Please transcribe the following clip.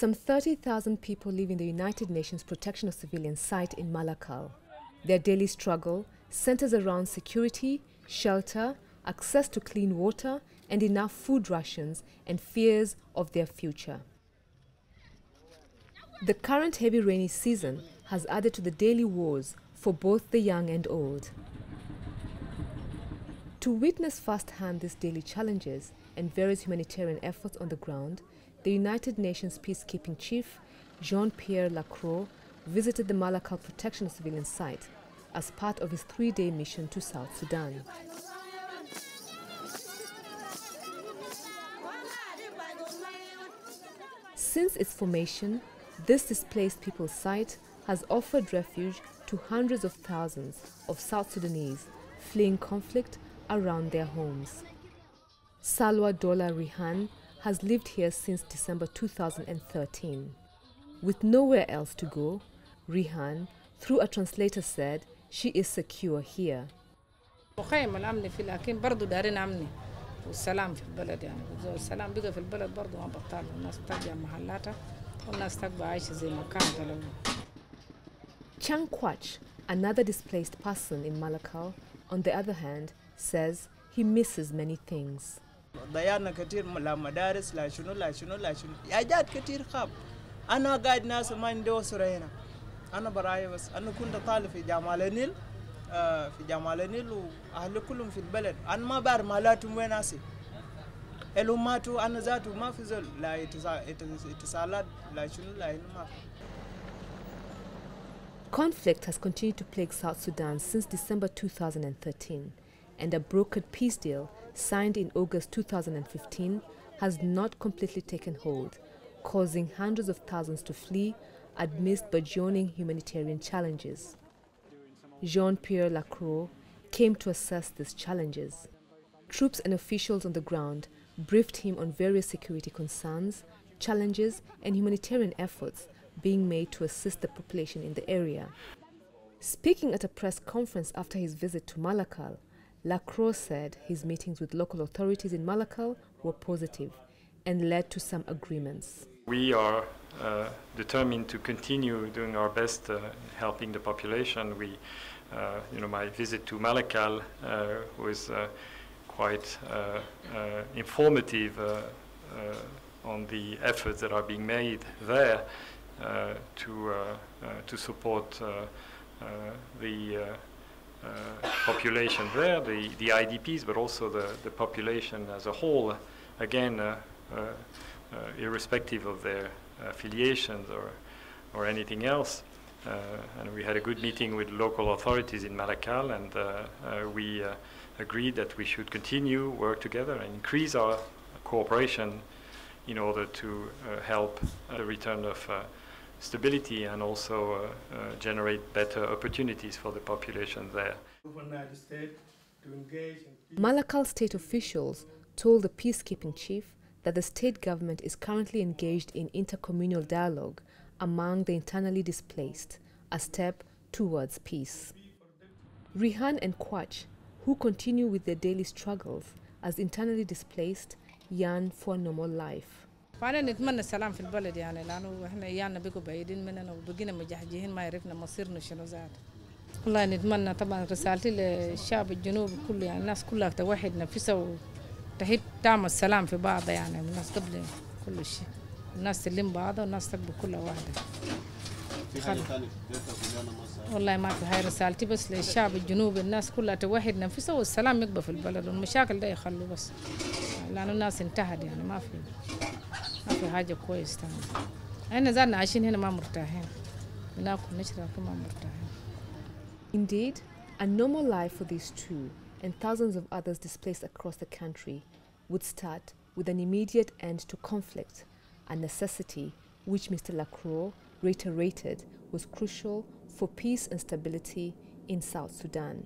Some 30,000 people live in the United Nations Protection of Civilians site in Malakal. Their daily struggle centers around security, shelter, access to clean water and enough food rations, and fears of their future. The current heavy rainy season has added to the daily wars for both the young and old. To witness firsthand these daily challenges and various humanitarian efforts on the ground, the United Nations Peacekeeping Chief, Jean-Pierre Lacroix, visited the Malakal Protection of Civilians site as part of his three-day mission to South Sudan. Since its formation, this displaced people's site has offered refuge to hundreds of thousands of South Sudanese fleeing conflict around their homes. Salwa Dola Rihane has lived here since December 2013. With nowhere else to go, Rihane, through a translator, said she is secure here. Chang Kwach, another displaced person in Malakal, on the other hand, says he misses many things. Conflict has continued to plague South Sudan since December 2013, and a brokered peace deal signed in August 2015 has not completely taken hold, causing hundreds of thousands to flee amidst burgeoning humanitarian challenges. Jean-Pierre Lacroix came to assess these challenges. Troops and officials on the ground briefed him on various security concerns, challenges, and humanitarian efforts being made to assist the population in the area. Speaking at a press conference after his visit to Malakal, Lacroix said his meetings with local authorities in Malakal were positive and led to some agreements. We are determined to continue doing our best helping the population. My visit to Malakal was quite informative on the efforts that are being made there to support the population there, the IDPs, but also the population as a whole, again, irrespective of their affiliations or anything else. And we had a good meeting with local authorities in Malakal, and we agreed that we should continue work together and increase our cooperation in order to help the return of stability and also generate better opportunities for the population there. Malakal state officials told the peacekeeping chief that the state government is currently engaged in intercommunal dialogue among the internally displaced, a step towards peace. Rihane and Kwach, who continue with their daily struggles as internally displaced, yearn for a normal life. فأنا نتمنى السلام في البلد يعني لأنه إحنا إيانا بيكو بعيدين مننا وبقينا مجهجين ما عرفنا مصيرنا شنو زاد. والله نتمنى طبعا رسالتي للشعب الجنوب كله يعني الناس كلها توحد نفسها وتحيد تعمل السلام في بعضها يعني الناس قبل كل شيء الناس تلم بعضها والناس تقبل كلها واحدة. والله ما في هاي رسالتي بس للشعب الجنوبي الناس كلها توحد نفسها والسلام يقبل في البلد والمشاكل ده يخلوا بس لأنه الناس انتهت يعني ما في. Indeed, a normal life for these two and thousands of others displaced across the country would start with an immediate end to conflict, a necessity which Mr. Lacroix reiterated was crucial for peace and stability in South Sudan.